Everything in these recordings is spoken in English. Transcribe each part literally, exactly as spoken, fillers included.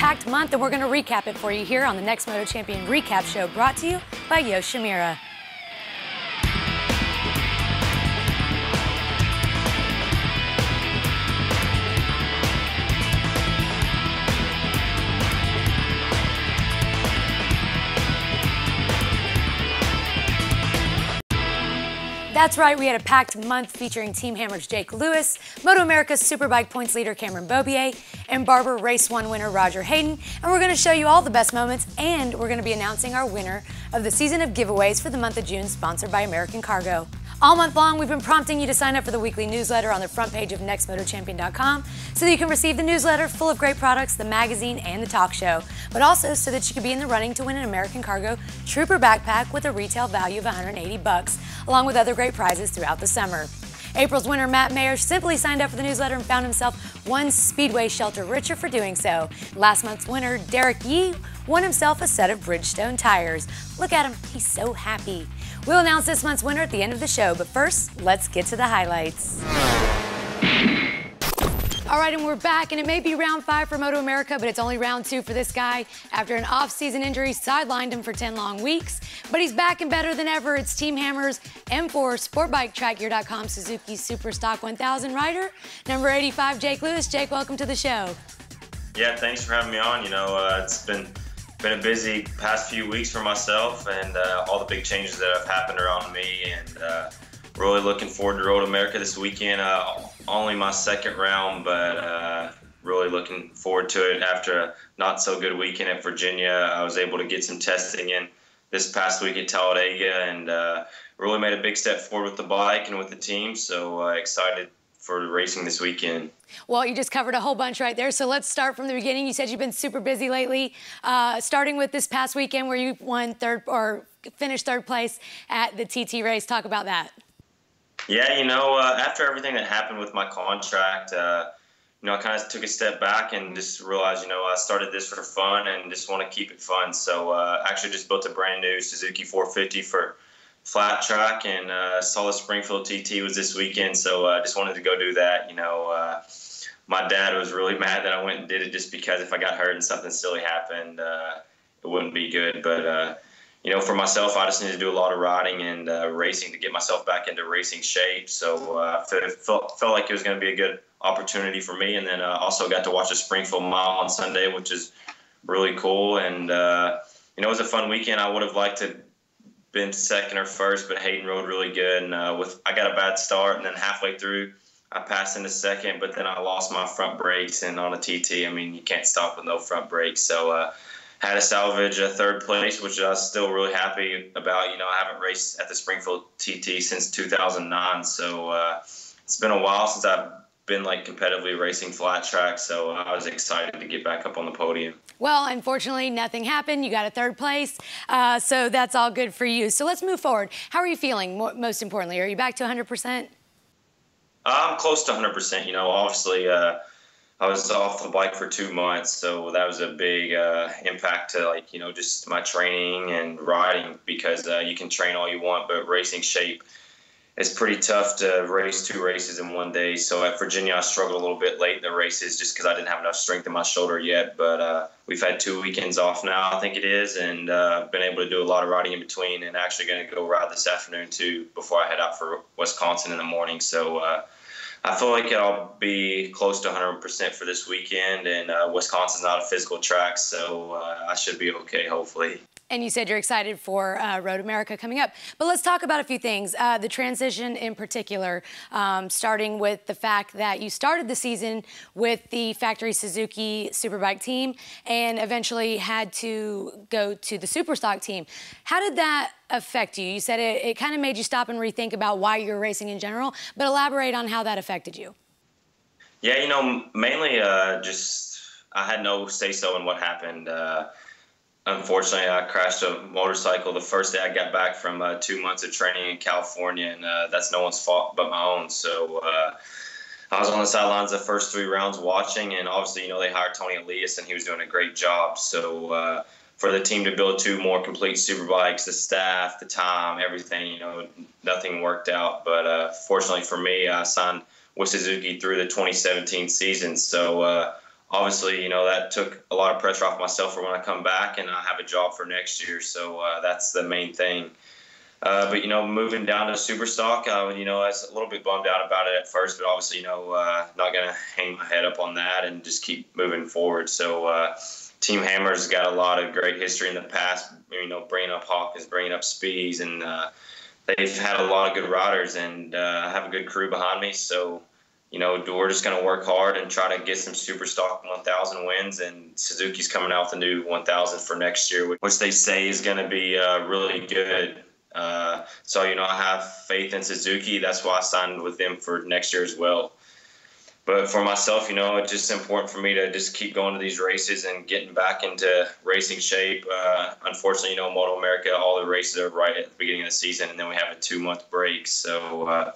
packed month, and we're going to recap it for you here on the Next Moto Champion Recap Show, brought to you by Yoshimura. That's right, we had a packed month featuring Team Hammer's Jake Lewis, Moto America's Superbike points leader Cameron Beaubier, and Barber Race one winner Roger Hayden. And we're going to show you all the best moments, and we're going to be announcing our winner of the season of giveaways for the month of June, sponsored by American Kargo. All month long, we've been prompting you to sign up for the weekly newsletter on the front page of Next Moto Champion dot com so that you can receive the newsletter full of great products, the magazine, and the talk show, but also so that you can be in the running to win an American Kargo Trooper backpack with a retail value of one hundred eighty bucks, along with other great prizes throughout the summer. April's winner, Matt Mayer, simply signed up for the newsletter and found himself one Speedway shelter richer for doing so. Last month's winner, Derek Yee, won himself a set of Bridgestone tires. Look at him, he's so happy. We'll announce this month's winner at the end of the show, but first, let's get to the highlights. All right, and we're back, and it may be round five for Moto America, but it's only round two for this guy. After an off-season injury sidelined him for ten long weeks, but he's back and better than ever. It's Team Hammer's M four Sport Bike Track Gear dot com Suzuki Super Stock one thousand rider, number eighty-five, Jake Lewis. Jake, welcome to the show. Yeah, thanks for having me on. You know, uh, it's been been a busy past few weeks for myself, and uh, all the big changes that have happened around me, and uh, really looking forward to Road America this weekend. Uh, only my second round, but uh, really looking forward to it. After a not so good weekend at Virginia, I was able to get some testing in this past week at Talladega, and uh, really made a big step forward with the bike and with the team. So uh, excited for racing this weekend. Well, you just covered a whole bunch right there, so let's start from the beginning. You said you've been super busy lately, uh, starting with this past weekend where you won third or finished third place at the T T race. Talk about that. Yeah, you know, uh, after everything that happened with my contract, uh, you know, I kind of took a step back and just realized, you know, I started this for fun and just want to keep it fun. So uh, actually just built a brand new Suzuki four fifty for flat track, and uh, saw the Springfield T T was this weekend. So I uh, just wanted to go do that. You know, uh, my dad was really mad that I went and did it, just because if I got hurt and something silly happened, uh, it wouldn't be good. But uh you know, for myself, I just need to do a lot of riding and uh, racing to get myself back into racing shape. So uh, I felt, felt like it was going to be a good opportunity for me. And then I uh, also got to watch the Springfield Mile on Sunday, which is really cool. And, uh, you know, it was a fun weekend. I would have liked to been second or first, but Hayden rode really good. And uh, with I got a bad start, and then halfway through, I passed into second, but then I lost my front brakes. And on a T T, I mean, you can't stop with no front brakes. So, uh had to salvage a third place, which I was still really happy about. You know, I haven't raced at the Springfield T T since two thousand nine, so uh, it's been a while since I've been like competitively racing flat track, so I was excited to get back up on the podium. Well, unfortunately, nothing happened. You got a third place, uh, so that's all good for you. So let's move forward. How are you feeling, most importantly? Are you back to one hundred percent? I'm close to one hundred percent. You know, obviously, uh, I was off the bike for two months, so that was a big uh, impact to, like, you know, just my training and riding, because uh, you can train all you want, but racing shape is pretty tough to race two races in one day. So at Virginia, I struggled a little bit late in the races just because I didn't have enough strength in my shoulder yet. But uh, we've had two weekends off now, I think it is, and uh, been able to do a lot of riding in between, and actually going to go ride this afternoon too before I head out for Wisconsin in the morning. So. Uh, I feel like I'll be close to one hundred percent for this weekend, and uh, Wisconsin's not a physical track, so uh, I should be okay, hopefully. And you said you're excited for uh, Road America coming up. But let's talk about a few things, uh, the transition in particular, um, starting with the fact that you started the season with the factory Suzuki Superbike team and eventually had to go to the Superstock team. How did that affect you? You said it, it kind of made you stop and rethink about why you're racing in general, but elaborate on how that affected you. Yeah, you know, mainly uh, just I had no say-so in what happened. Uh, Unfortunately, I crashed a motorcycle the first day I got back from uh, two months of training in California, and uh, that's no one's fault but my own. So uh, I was on the sidelines the first three rounds watching, and obviously, you know, they hired Tony Elias, and he was doing a great job. So uh, for the team to build two more complete superbikes, the staff, the time, everything, you know, nothing worked out. But uh, fortunately for me, I signed with Suzuki through the twenty seventeen season. So uh, obviously, you know, that took a lot of pressure off myself for when I come back and I have a job for next year. So uh, that's the main thing. Uh, but, you know, moving down to Superstock, uh, you know, I was a little bit bummed out about it at first, but obviously, you know, uh, not going to hang my head up on that and just keep moving forward. So uh, Team Hammer's got a lot of great history in the past, you know, bringing up Hawkins, bringing up Spees, and uh, they've had a lot of good riders, and I uh, have a good crew behind me. So, you know, we're just going to work hard and try to get some Superstock one thousand wins. And Suzuki's coming out with a new one thousand for next year, which they say is going to be uh, really good. Uh, so, you know, I have faith in Suzuki. That's why I signed with them for next year as well. But for myself, you know, it's just important for me to just keep going to these races and getting back into racing shape. Uh, unfortunately, you know, Moto America, all the races are right at the beginning of the season, and then we have a two-month break. So uh,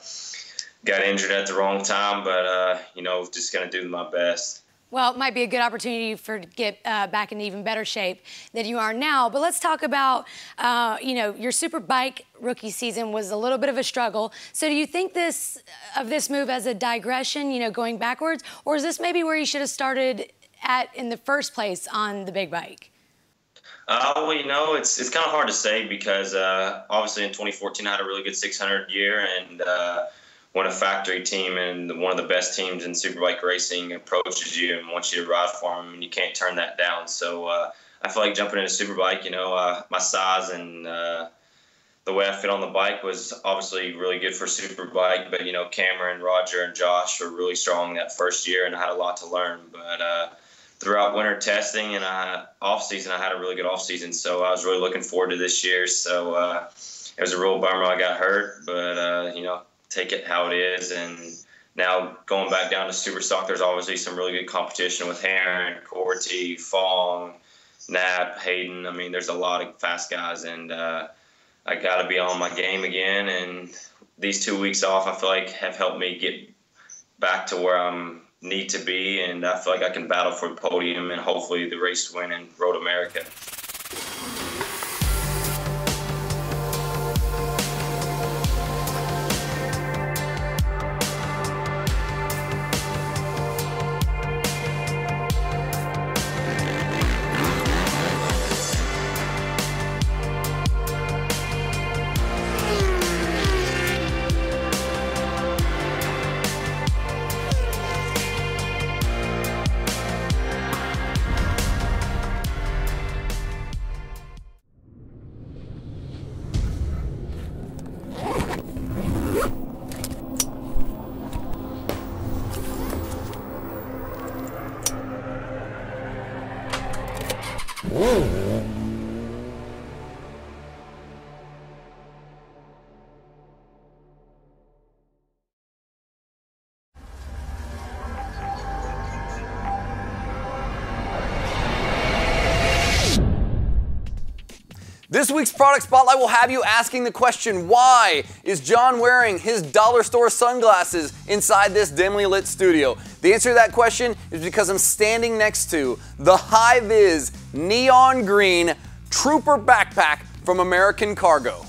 got injured at the wrong time, but, uh, you know, just going to do my best. Well, it might be a good opportunity for to get uh, back in even better shape than you are now. But let's talk about, uh, you know, your Superbike rookie season was a little bit of a struggle. So do you think this of this move as a digression, you know, going backwards? Or is this maybe where you should have started at in the first place on the big bike? Uh, well, you know, it's, it's kind of hard to say because uh, obviously in twenty fourteen I had a really good six hundred year and uh, when a factory team and one of the best teams in Superbike racing approaches you and wants you to ride for them, and you can't turn that down. So uh, I feel like jumping into Superbike, you know, uh, my size and uh, the way I fit on the bike was obviously really good for Superbike. But, you know, Cameron, Roger, and Josh were really strong that first year, and I had a lot to learn. But uh, throughout winter testing and uh, off-season, I had a really good off-season. So I was really looking forward to this year. So uh, it was a real bummer I got hurt, but, uh, you know, take it how it is. And now going back down to Superstock, there's obviously some really good competition with Heron, Corti, Fong, Knapp, Hayden. I mean, there's a lot of fast guys, and uh, I got to be on my game again. And these two weeks off, I feel like have helped me get back to where I need to be, and I feel like I can battle for the podium and hopefully the race to win in Road America. This week's Product Spotlight will have you asking the question, why is John wearing his dollar store sunglasses inside this dimly lit studio? The answer to that question is because I'm standing next to the Hi-Viz Neon Green Trooper Backpack from American Kargo.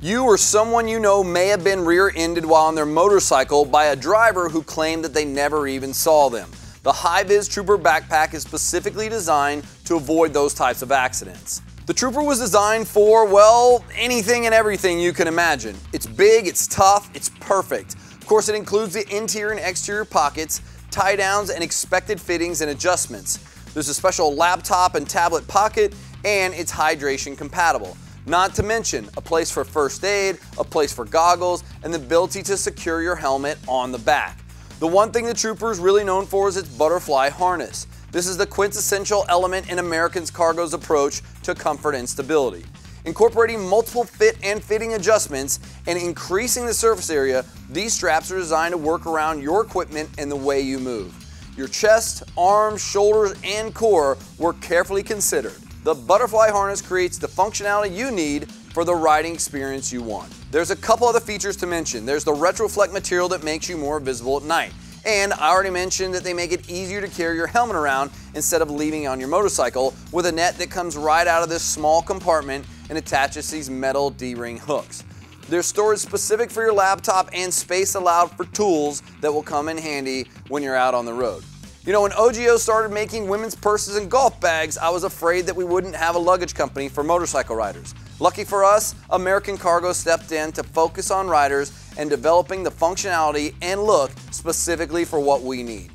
You or someone you know may have been rear-ended while on their motorcycle by a driver who claimed that they never even saw them. The Hi-Viz Trooper Backpack is specifically designed to avoid those types of accidents. The Trooper was designed for, well, anything and everything you can imagine. It's big, it's tough, it's perfect. Of course, it includes the interior and exterior pockets, tie downs, and expected fittings and adjustments. There's a special laptop and tablet pocket, and it's hydration compatible. Not to mention a place for first aid, a place for goggles, and the ability to secure your helmet on the back. The one thing the Trooper is really known for is its butterfly harness. This is the quintessential element in American Kargo's approach to comfort and stability. Incorporating multiple fit and fitting adjustments and increasing the surface area, these straps are designed to work around your equipment and the way you move. Your chest, arms, shoulders, and core were carefully considered. The butterfly harness creates the functionality you need for the riding experience you want. There's a couple other features to mention. There's the retroflect material that makes you more visible at night. And I already mentioned that they make it easier to carry your helmet around instead of leaving it on your motorcycle with a net that comes right out of this small compartment and attaches these metal D-ring hooks. They're storage specific for your laptop and space allowed for tools that will come in handy when you're out on the road. You know, when O G I O started making women's purses and golf bags, I was afraid that we wouldn't have a luggage company for motorcycle riders. Lucky for us, American Kargo stepped in to focus on riders and developing the functionality and look specifically for what we need.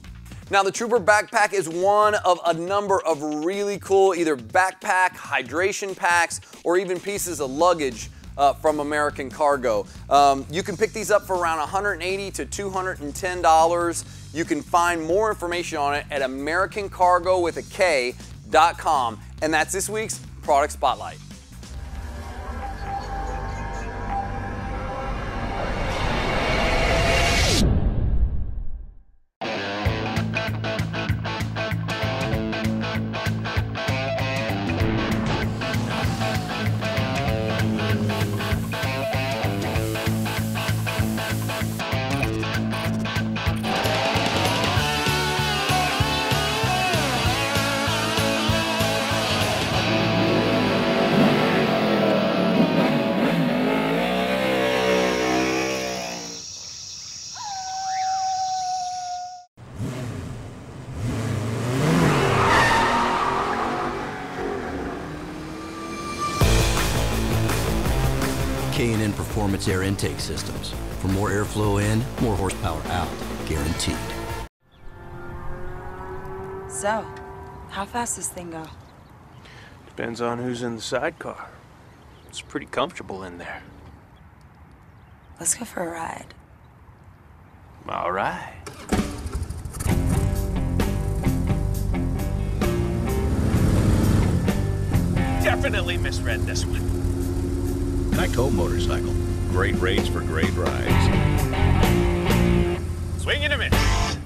Now, the Trooper backpack is one of a number of really cool either backpack, hydration packs, or even pieces of luggage uh, from American Kargo. Um, you can pick these up for around one hundred eighty dollars to two hundred ten dollars. You can find more information on it at American Kargo With A K dot com. And that's this week's Product Spotlight. K and N Performance Air Intake Systems. For more airflow in, more horsepower out, guaranteed. So, how fast does this thing go? Depends on who's in the sidecar. It's pretty comfortable in there. Let's go for a ride. All right. Definitely misread this one. K and N Motorcycle. Great rates for great rides. Swing and a miss.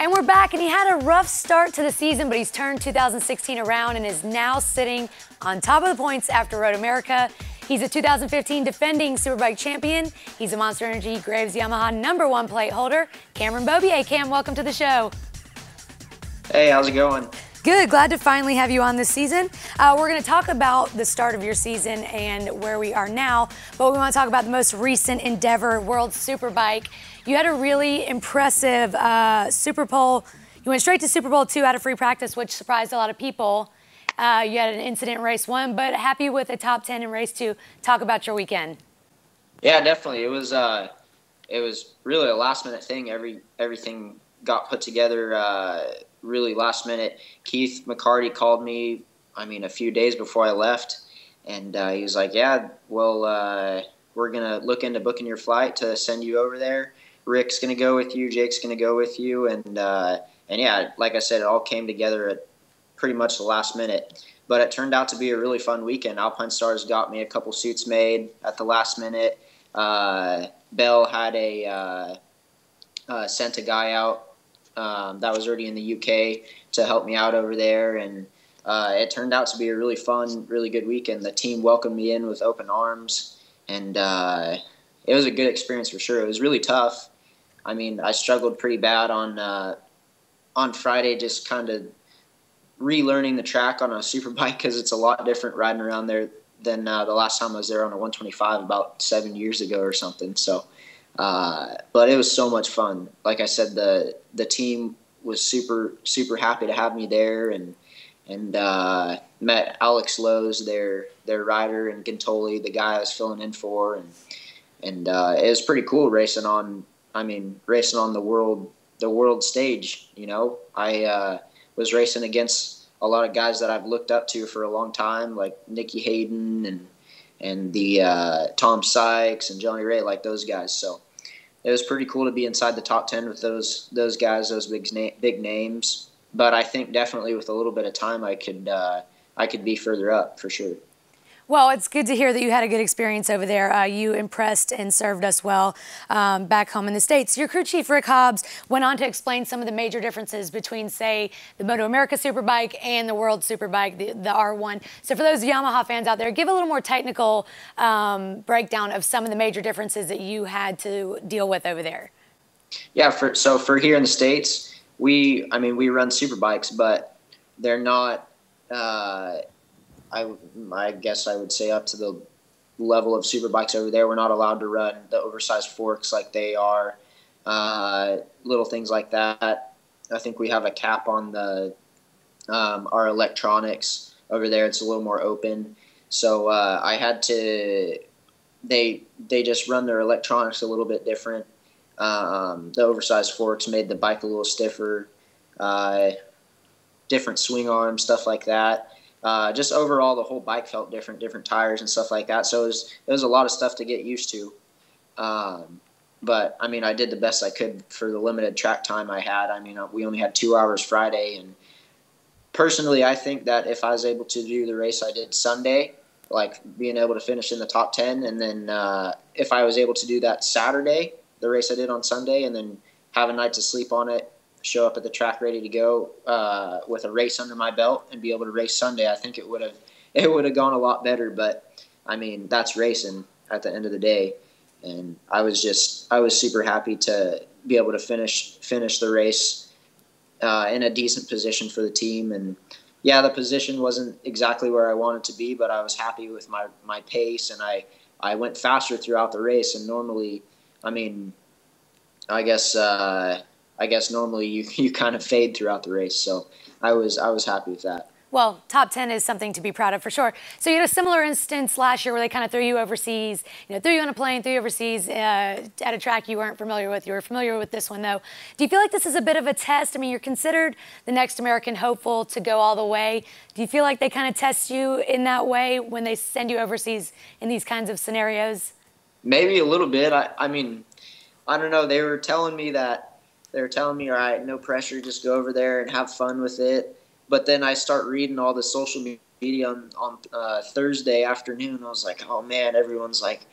And we're back, and he had a rough start to the season, but he's turned two thousand sixteen around and is now sitting on top of the points after Road America. He's a two thousand fifteen defending Superbike champion. He's a Monster Energy Graves Yamaha number one plate holder, Cameron Beaubier. Cam, welcome to the show. Hey, how's it going? Good, glad to finally have you on this season. Uh, we're gonna talk about the start of your season and where we are now, but we wanna talk about the most recent Endeavor World Superbike. You had a really impressive uh, Super Bowl. You went straight to Super Bowl two out of free practice, which surprised a lot of people. Uh, you had an incident in race one, but happy with a top ten in race two. Talk about your weekend. Yeah, definitely. It was, uh, it was really a last minute thing. Every, everything got put together uh, really last minute. Keith McCarty called me, I mean, a few days before I left, and uh, he was like, yeah, well, uh, we're going to look into booking your flight to send you over there. Rick's going to go with you. Jake's going to go with you. And, uh, and yeah, like I said, it all came together at pretty much the last minute. But it turned out to be a really fun weekend. Alpine Stars got me a couple suits made at the last minute. Uh, Bell had a uh, uh, sent a guy out Um, that was already in the U K to help me out over there, and uh, it turned out to be a really fun, really good weekend. The team welcomed me in with open arms, and uh, it was a good experience for sure. It was really tough. I mean, I struggled pretty bad on uh, on Friday, just kind of relearning the track on a superbike because it's a lot different riding around there than uh, the last time I was there on a one twenty-five about seven years ago or something. So. Uh, but it was so much fun. Like I said, the, the team was super, super happy to have me there, and, and, uh, met Alex Lowe's, their, their rider, and Gintoli, the guy I was filling in for. And, and, uh, it was pretty cool racing on, I mean, racing on the world, the world stage. You know, I, uh, was racing against a lot of guys that I've looked up to for a long time, like Nikki Hayden and, and the uh, Tom Sykes and Johnny Ray, like those guys. So it was pretty cool to be inside the top ten with those those guys, those big na big names. But I think definitely with a little bit of time, I could uh, I could be further up for sure. Well, it's good to hear that you had a good experience over there. Uh, you impressed and served us well um, back home in the States. Your crew chief, Rick Hobbs, went on to explain some of the major differences between, say, the Moto America Superbike and the World Superbike, the, the R one. So for those Yamaha fans out there, give a little more technical um, breakdown of some of the major differences that you had to deal with over there. Yeah, for, so for here in the States, we, I mean, we run Superbikes, but they're not uh, – I, I guess I would say up to the level of superbikes over there. We're not allowed to run the oversized forks like they are, uh, little things like that. I think we have a cap on the um, our electronics over there. It's a little more open. So uh, I had to they they just run their electronics a little bit different. Um, the oversized forks made the bike a little stiffer, uh, different swing arms, stuff like that. Uh, just overall, the whole bike felt different, different tires and stuff like that. So it was, it was a lot of stuff to get used to. Um, but I mean, I did the best I could for the limited track time I had. I mean, we only had two hours Friday, and personally, I think that if I was able to do the race I did Sunday, like being able to finish in the top ten, and then uh, if I was able to do that Saturday, the race I did on Sunday, and then have a night to sleep on it, show up at the track ready to go uh, with a race under my belt and be able to race Sunday, I think it would have it would have gone a lot better. But I mean, that's racing at the end of the day, and I was just I was super happy to be able to finish finish the race uh, in a decent position for the team. And yeah, the position wasn't exactly where I wanted to be, but I was happy with my my pace, and I I went faster throughout the race. And normally, I mean, I guess uh, I guess normally you you kind of fade throughout the race, so I was I was happy with that. Well, top ten is something to be proud of for sure. So you had a similar instance last year where they kind of threw you overseas, you know, threw you on a plane, threw you overseas uh, at a track you weren't familiar with. You were familiar with this one, though. Do you feel like this is a bit of a test? I mean, you're considered the next American hopeful to go all the way. Do you feel like they kind of test you in that way when they send you overseas in these kinds of scenarios? Maybe a little bit. I, I mean, I don't know. They were telling me that they were telling me, all right, no pressure, just go over there and have fun with it. But then I start reading all the social media on, on uh, Thursday afternoon. I was like, oh, man, everyone's like,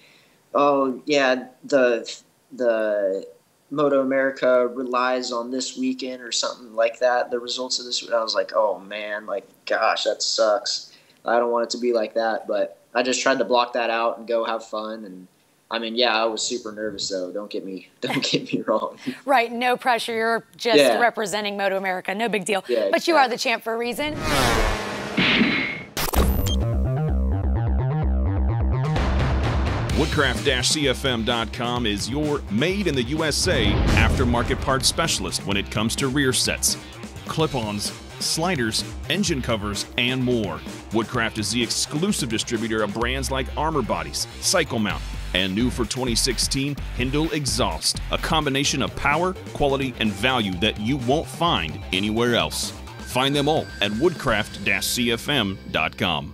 oh, yeah, the the Moto America relies on this weekend or something like that, the results of this weekend. I was like, oh, man, like, gosh, that sucks. I don't want it to be like that. But I just tried to block that out and go have fun. And I mean, yeah, I was super nervous, though. Don't get me, don't get me wrong. Right, no pressure. You're just yeah. representing Moto America. No big deal. Yeah, but exactly. You are the champ for a reason. Woodcraft C F M dot com is your made-in-the-U S A aftermarket parts specialist when it comes to rear sets, clip-ons, sliders, engine covers, and more. Woodcraft is the exclusive distributor of brands like Armor Bodies, Cycle Mount, and new for twenty sixteen, Hindle Exhaust, a combination of power, quality, and value that you won't find anywhere else. Find them all at Woodcraft C F M dot com.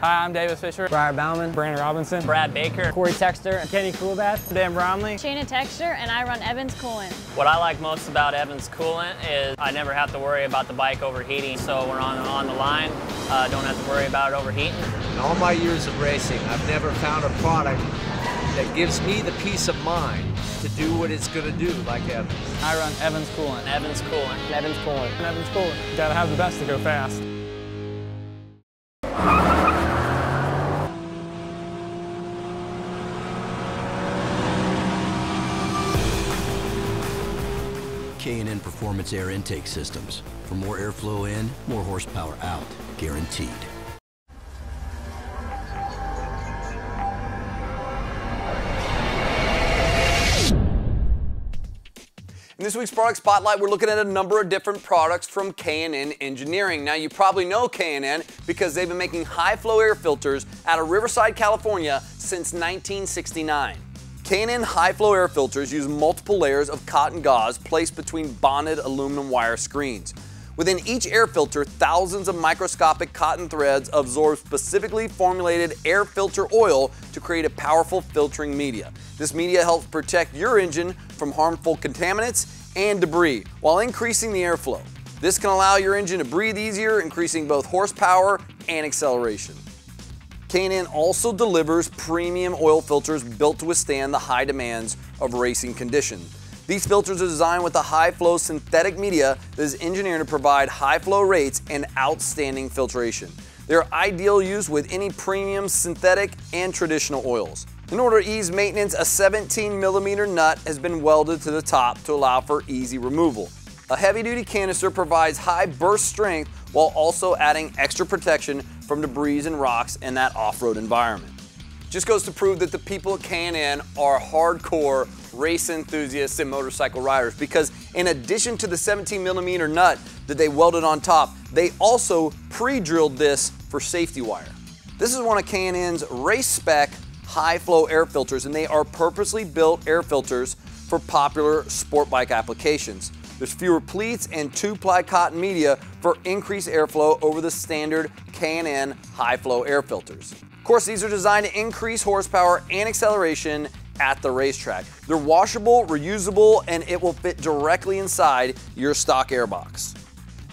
Hi, I'm Davis Fisher, Briar Bauman, Brandon Robinson, Brad Baker, Corey Texter, and Kenny Coolbath, Dan Bromley, Shana Texter, and I run Evans Coolant. What I like most about Evans Coolant is I never have to worry about the bike overheating, so we're on, on the line, uh, don't have to worry about it overheating. In all my years of racing, I've never found a product that gives me the peace of mind to do what it's going to do, like Evans. I run Evans Coolant, Evans Coolant, Evans Coolant, Evans Coolant. Gotta have the best to go fast. K and N Performance Air Intake Systems. For more airflow in, more horsepower out. Guaranteed. In this week's Product Spotlight, we're looking at a number of different products from K and N Engineering. Now, you probably know K and N because they've been making high-flow air filters out of Riverside, California since nineteen sixty-nine. K and N high-flow air filters use multiple layers of cotton gauze placed between bonded aluminum wire screens. Within each air filter, thousands of microscopic cotton threads absorb specifically formulated air filter oil to create a powerful filtering media. This media helps protect your engine from harmful contaminants and debris while increasing the airflow. This can allow your engine to breathe easier, increasing both horsepower and acceleration. K and N also delivers premium oil filters built to withstand the high demands of racing conditions. These filters are designed with a high-flow synthetic media that is engineered to provide high-flow rates and outstanding filtration. They're ideal use with any premium synthetic and traditional oils. In order to ease maintenance, a seventeen millimeter nut has been welded to the top to allow for easy removal. A heavy-duty canister provides high burst strength while also adding extra protection from debris and rocks in that off-road environment. Just goes to prove that the people at K and N are hardcore race enthusiasts and motorcycle riders, because in addition to the seventeen millimeter nut that they welded on top, they also pre-drilled this for safety wire. This is one of K and N's race spec high flow air filters, and they are purposely built air filters for popular sport bike applications. There's fewer pleats and two-ply cotton media for increased airflow over the standard K and N high-flow air filters. Of course, these are designed to increase horsepower and acceleration at the racetrack. They're washable, reusable, and it will fit directly inside your stock airbox.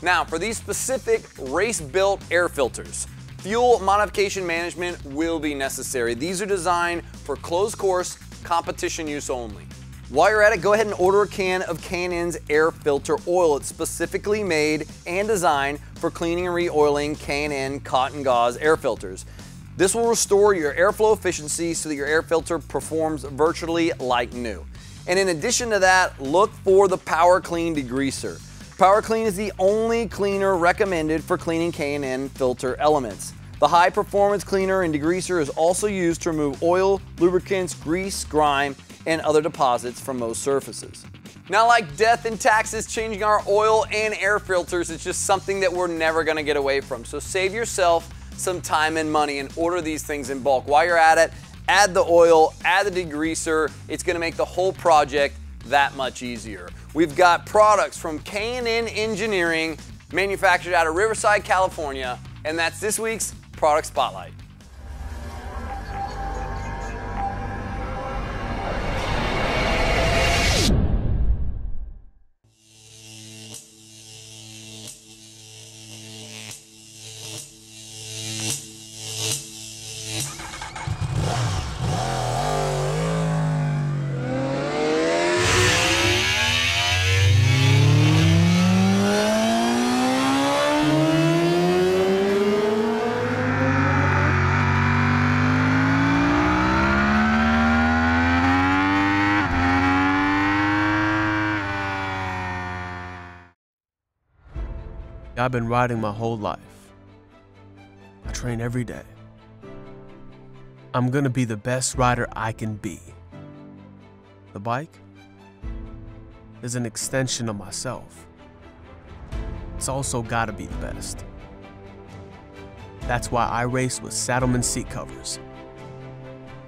Now, for these specific race-built air filters, fuel modification management will be necessary. These are designed for closed-course competition use only. While you're at it, go ahead and order a can of K and N's air filter oil. It's specifically made and designed for cleaning and re-oiling K and N cotton gauze air filters. This will restore your airflow efficiency so that your air filter performs virtually like new. And in addition to that, look for the Power Clean degreaser. Power Clean is the only cleaner recommended for cleaning K and N filter elements. The high performance cleaner and degreaser is also used to remove oil, lubricants, grease, grime, and other deposits from most surfaces. Now, like death and taxes, changing our oil and air filters is just something that we're never gonna get away from. So save yourself some time and money and order these things in bulk. While you're at it, add the oil, add the degreaser. It's gonna make the whole project that much easier. We've got products from K and N Engineering, manufactured out of Riverside, California, and that's this week's Product Spotlight. I've been riding my whole life. I train every day. I'm gonna be the best rider I can be. The bike is an extension of myself. It's also gotta be the best. That's why I race with Saddlemen seat covers.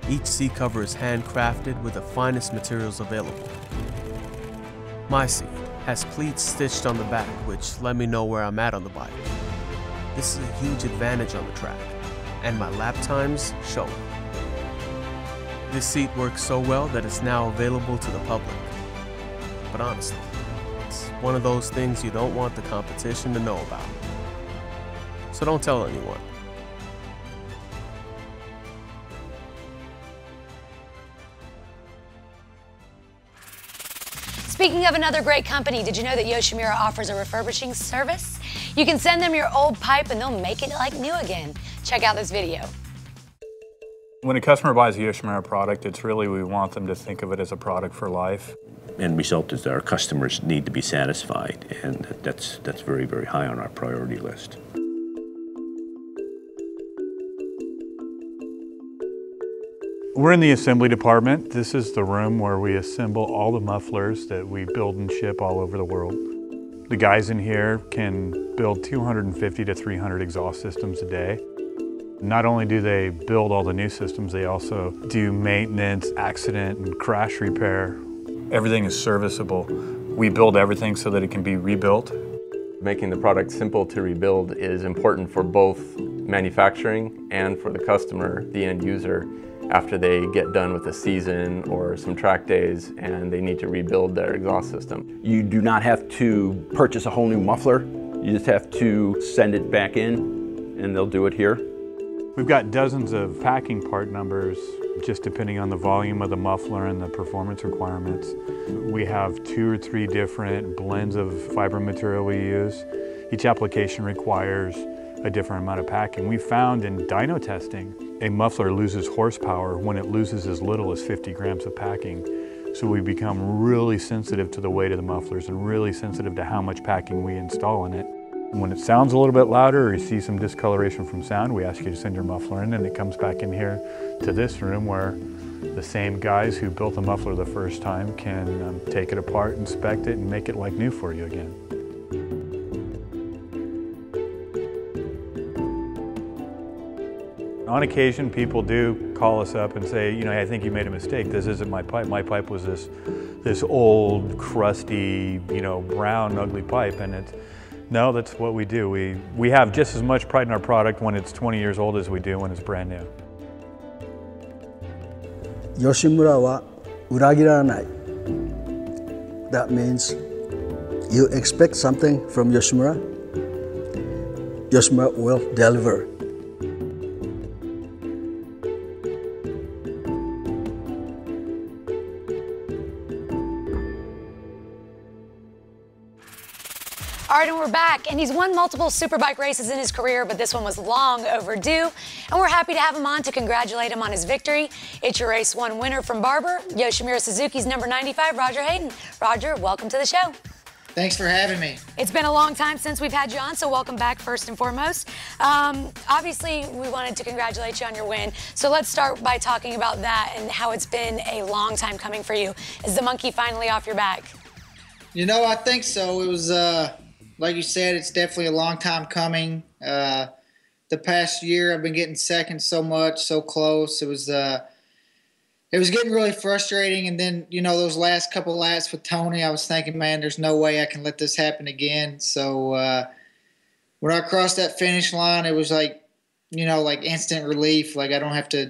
Each seat cover is handcrafted with the finest materials available. My seat has pleats stitched on the back, which let me know where I'm at on the bike. This is a huge advantage on the track, and my lap times show it. This seat works so well that it's now available to the public. But honestly, it's one of those things you don't want the competition to know about. So don't tell anyone. Speaking of another great company, did you know that Yoshimura offers a refurbishing service? You can send them your old pipe and they'll make it like new again. Check out this video. When a customer buys a Yoshimura product, it's really, we want them to think of it as a product for life. End result is that our customers need to be satisfied, and that's, that's very, very high on our priority list. We're in the assembly department. This is the room where we assemble all the mufflers that we build and ship all over the world. The guys in here can build two hundred fifty to three hundred exhaust systems a day. Not only do they build all the new systems, they also do maintenance, accident, and crash repair. Everything is serviceable. We build everything so that it can be rebuilt. Making the product simple to rebuild is important for both manufacturing and for the customer, the end user, after they get done with a season or some track days and they need to rebuild their exhaust system. You do not have to purchase a whole new muffler. You just have to send it back in and they'll do it here. We've got dozens of packing part numbers, just depending on the volume of the muffler and the performance requirements. We have two or three different blends of fiber material we use. Each application requires a different amount of packing. We found in dyno testing, a muffler loses horsepower when it loses as little as fifty grams of packing. So we become really sensitive to the weight of the mufflers and really sensitive to how much packing we install in it. When it sounds a little bit louder or you see some discoloration from sound, we ask you to send your muffler in, and it comes back in here to this room where the same guys who built the muffler the first time can um, take it apart, inspect it, and make it like new for you again. On occasion, people do call us up and say, you know, hey, I think you made a mistake. This isn't my pipe. My pipe was this, this old, crusty, you know, brown, ugly pipe. And it's, no, that's what we do. We, we have just as much pride in our product when it's twenty years old as we do when it's brand new. Yoshimura wa uragiranai. That means you expect something from Yoshimura, Yoshimura will deliver. All right, and we're back, and he's won multiple superbike races in his career, but this one was long overdue, and we're happy to have him on to congratulate him on his victory. It's your race one winner from Barber, Yoshimura Suzuki's number ninety-five, Roger Hayden. Roger, welcome to the show. Thanks for having me. It's been a long time since we've had you on, so welcome back first and foremost. Um, obviously, we wanted to congratulate you on your win, so let's start by talking about that and how it's been a long time coming for you. Is the monkey finally off your back? You know, I think so. It was... Uh... Like you said, it's definitely a long time coming. Uh, the past year, I've been getting second so much, so close. It was, uh, it was getting really frustrating. And then, you know, those last couple laps with Tony, I was thinking, man, there's no way I can let this happen again. So uh, when I crossed that finish line, it was like, you know, like instant relief. Like I don't have to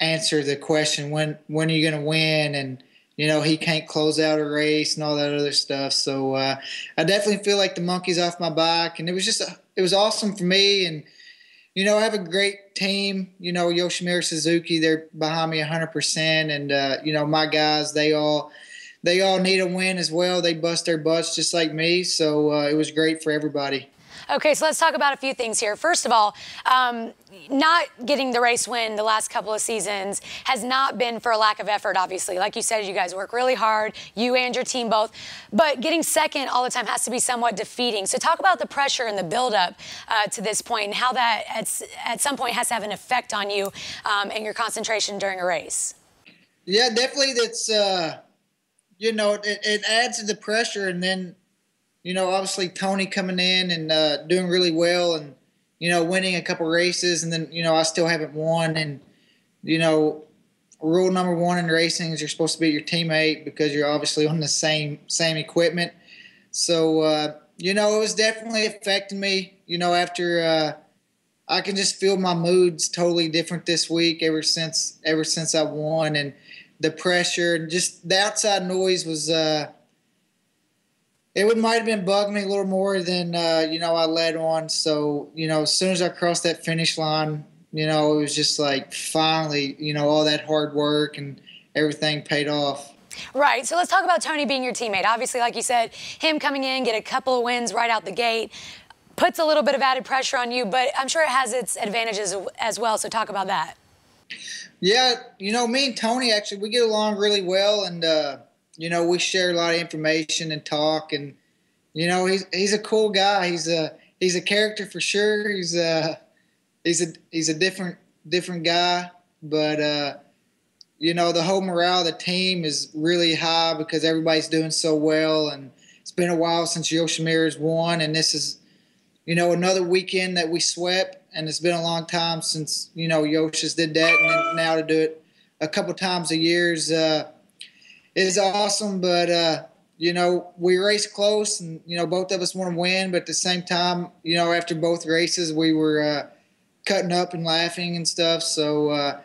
answer the question when when are you gonna win, and you know, he can't close out a race and all that other stuff. So uh, I definitely feel like the monkey's off my back. And it was just, it was awesome for me. And, you know, I have a great team. You know, Yoshimura Suzuki, they're behind me one hundred percent. And, uh, you know, my guys, they all, they all need a win as well. They bust their butts just like me. So uh, it was great for everybody. Okay, so let's talk about a few things here. First of all, um, not getting the race win the last couple of seasons has not been for a lack of effort, obviously. Like you said, you guys work really hard, you and your team both. But getting second all the time has to be somewhat defeating. So talk about the pressure and the buildup uh, to this point and how that at, at some point has to have an effect on you um, and your concentration during a race. Yeah, definitely that's, uh, you know, it, it adds to the pressure. And then, you know, obviously Tony coming in and uh, doing really well and, you know, winning a couple races. And then, you know, I still haven't won. And, you know, rule number one in racing is you're supposed to be your teammate because you're obviously on the same same equipment. So, uh, you know, it was definitely affecting me. You know, after uh, I can just feel my mood's totally different this week ever since ever since I won. And the pressure and just the outside noise was uh, – It would might have been bugging me a little more than, uh, you know, I led on. So, you know, as soon as I crossed that finish line, you know, it was just like finally, you know, all that hard work and everything paid off. Right. So let's talk about Tony being your teammate. Obviously, like you said, him coming in, get a couple of wins right out the gate, puts a little bit of added pressure on you, but I'm sure it has its advantages as well. So talk about that. Yeah. You know, me and Tony, actually, we get along really well. And, uh, you know, we share a lot of information and talk, and you know, he's he's a cool guy. He's a he's a character for sure. He's a he's a he's a different different guy, but uh, you know, the whole morale of the team is really high because everybody's doing so well, and it's been a while since Yoshimura's won, and this is, you know, another weekend that we swept, and it's been a long time since, you know, Yosh's did that, and then now to do it a couple times a year is, uh, it's awesome, but, uh, you know, we raced close and, you know, both of us want to win. But at the same time, you know, after both races, we were uh, cutting up and laughing and stuff. So uh,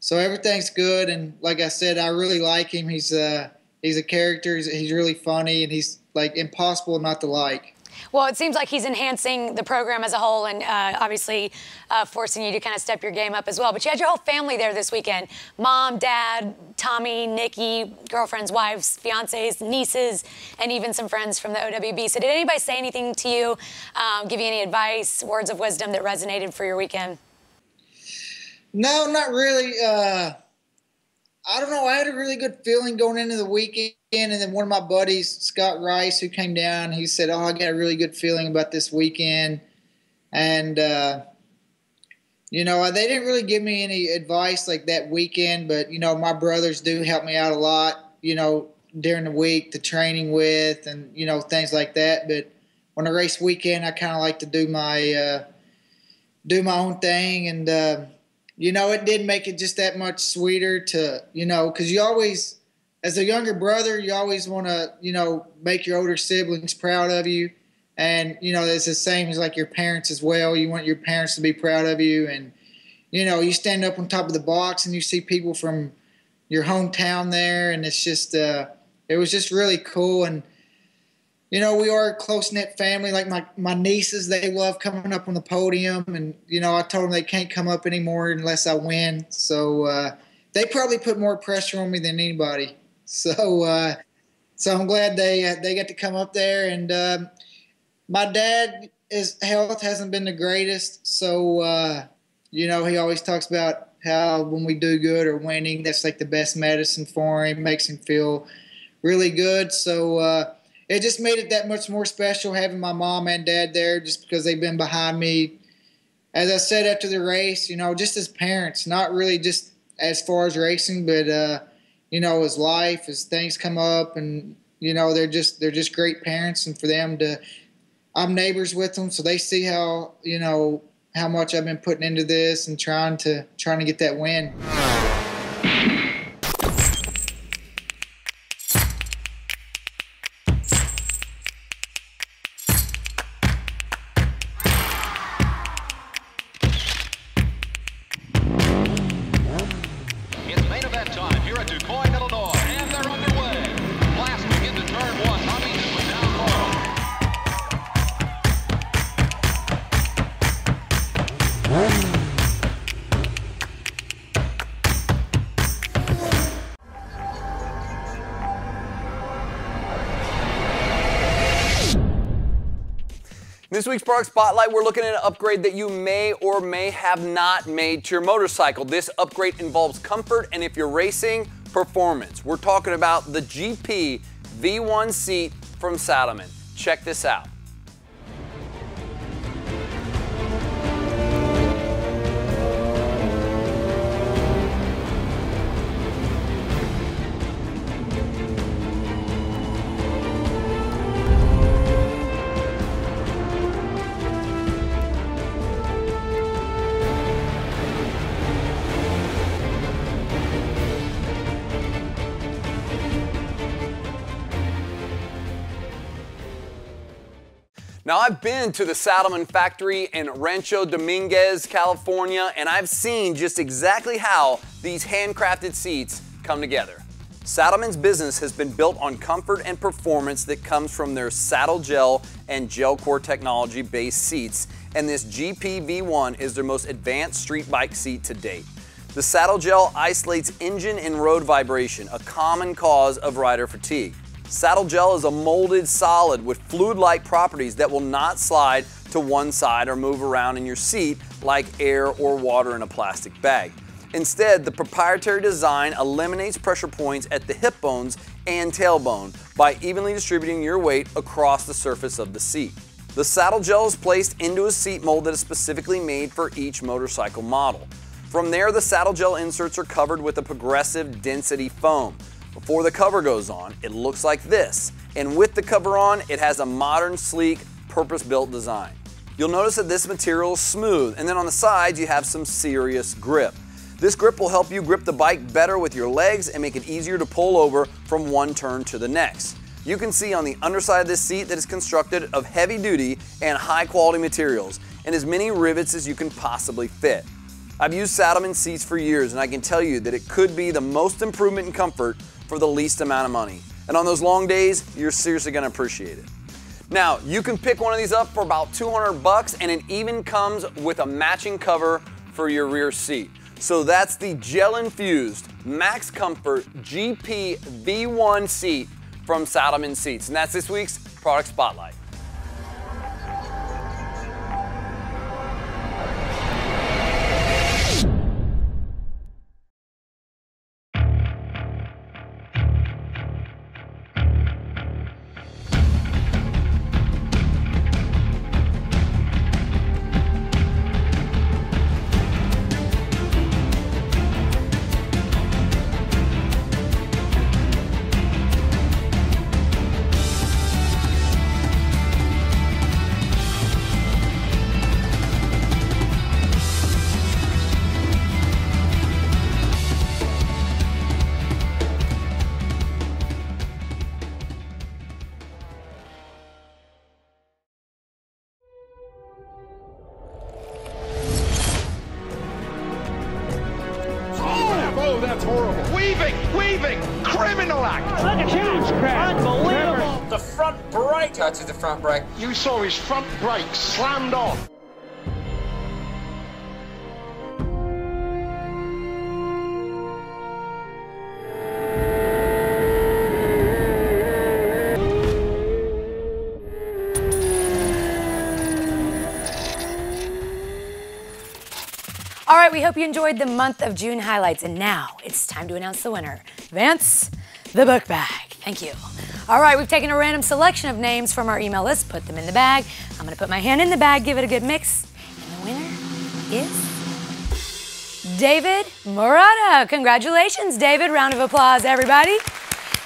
so everything's good. And like I said, I really like him. He's, uh, he's a character. He's, he's really funny, and he's, like, impossible not to like. Well, it seems like he's enhancing the program as a whole and uh, obviously uh, forcing you to kind of step your game up as well. But you had your whole family there this weekend. Mom, Dad, Tommy, Nikki, girlfriends, wives, fiancés, nieces, and even some friends from the O W B. So did anybody say anything to you, um, give you any advice, words of wisdom that resonated for your weekend? No, not really. Uh, I don't know. I had a really good feeling going into the weekend. in, and then one of my buddies, Scott Rice, who came down, he said, oh, I got a really good feeling about this weekend. And, uh, you know, they didn't really give me any advice like that weekend, but, you know, my brothers do help me out a lot, you know, during the week, the training with and, you know, things like that. But on a race weekend, I kind of like to do my uh, do my own thing. And, uh, you know, it did make it just that much sweeter to, you know, because you always, as a younger brother, you always want to, you know, make your older siblings proud of you. And, you know, it's the same as like your parents as well. You want your parents to be proud of you. And, you know, you stand up on top of the box and you see people from your hometown there. And it's just, uh, it was just really cool. And, you know, we are a close-knit family. Like my, my nieces, they love coming up on the podium. And, you know, I told them they can't come up anymore unless I win. So uh, they probably put more pressure on me than anybody. So uh, so I'm glad they, uh, they got to come up there. And, um, my dad, his health hasn't been the greatest, so, uh, you know, he always talks about how when we do good or winning, that's like the best medicine for him, makes him feel really good. So uh, it just made it that much more special having my mom and dad there just because they've been behind me. As I said after the race, you know, just as parents, not really just as far as racing, but, uh, you know, as life, as things come up, and, you know, they're just they're just great parents, and for them to – I'm neighbors with them, so they see how, you know, how much I've been putting into this and trying to trying to get that win. It's main event time here at Ducoin, Illinois, and they're underway. Blasting into turn one, Hobby. This week's Product Spotlight, we're looking at an upgrade that you may or may have not made to your motorcycle. This upgrade involves comfort and, if you're racing, performance. We're talking about the G P V one seat from Saddlemen. Check this out. Now, I've been to the Saddlemen factory in Rancho Dominguez, California, and I've seen just exactly how these handcrafted seats come together. Saddlemen's business has been built on comfort and performance that comes from their saddle gel and gel core technology-based seats, and this G P V one is their most advanced street bike seat to date. The saddle gel isolates engine and road vibration, a common cause of rider fatigue. Saddle gel is a molded solid with fluid-like properties that will not slide to one side or move around in your seat like air or water in a plastic bag. Instead, the proprietary design eliminates pressure points at the hip bones and tailbone by evenly distributing your weight across the surface of the seat. The saddle gel is placed into a seat mold that is specifically made for each motorcycle model. From there, the saddle gel inserts are covered with a progressive density foam. Before the cover goes on, it looks like this. And with the cover on, it has a modern, sleek, purpose-built design. You'll notice that this material is smooth, and then on the sides you have some serious grip. This grip will help you grip the bike better with your legs and make it easier to pull over from one turn to the next. You can see on the underside of this seat that it's constructed of heavy-duty and high-quality materials, and as many rivets as you can possibly fit. I've used Saddlemen seats for years, and I can tell you that it could be the most improvement in comfort for the least amount of money. And on those long days, you're seriously gonna appreciate it. Now, you can pick one of these up for about two hundred bucks, and it even comes with a matching cover for your rear seat. So that's the gel-infused Max Comfort G P V one seat from Saddlemen Seats. And that's this week's Product Spotlight. horrible. Weaving, weaving, criminal act. Look at huge crash. Unbelievable. The front brake. Touches the front brake. You saw his front brake slammed on. All right, we hope you enjoyed the month of June highlights, and now it's time to announce the winner. Vance, the book bag. Thank you. All right, we've taken a random selection of names from our email list, put them in the bag. I'm gonna put my hand in the bag, give it a good mix, and the winner is David Murata. Congratulations, David. Round of applause, everybody.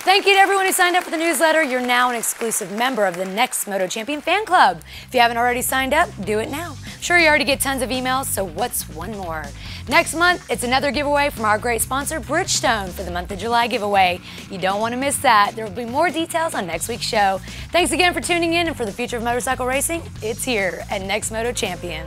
Thank you to everyone who signed up for the newsletter. You're now an exclusive member of the Next Moto Champion fan club. If you haven't already signed up, do it now. Sure, you already get tons of emails, so what's one more? Next month, it's another giveaway from our great sponsor, Bridgestone, for the month of July giveaway. You don't want to miss that. There will be more details on next week's show. Thanks again for tuning in, and for the future of motorcycle racing, it's here at Next Moto Champion.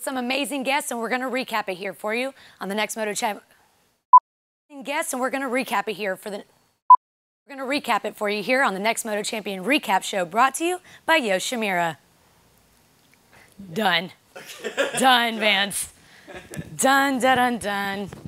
Some amazing guests, and we're going to recap it here for you on the Next Moto Champion. Guests, and we're going to recap it here for the. We're going to recap it for you here on the Next Moto Champion recap show, brought to you by Yoshimura. Done, done, Vance. Done, done, done.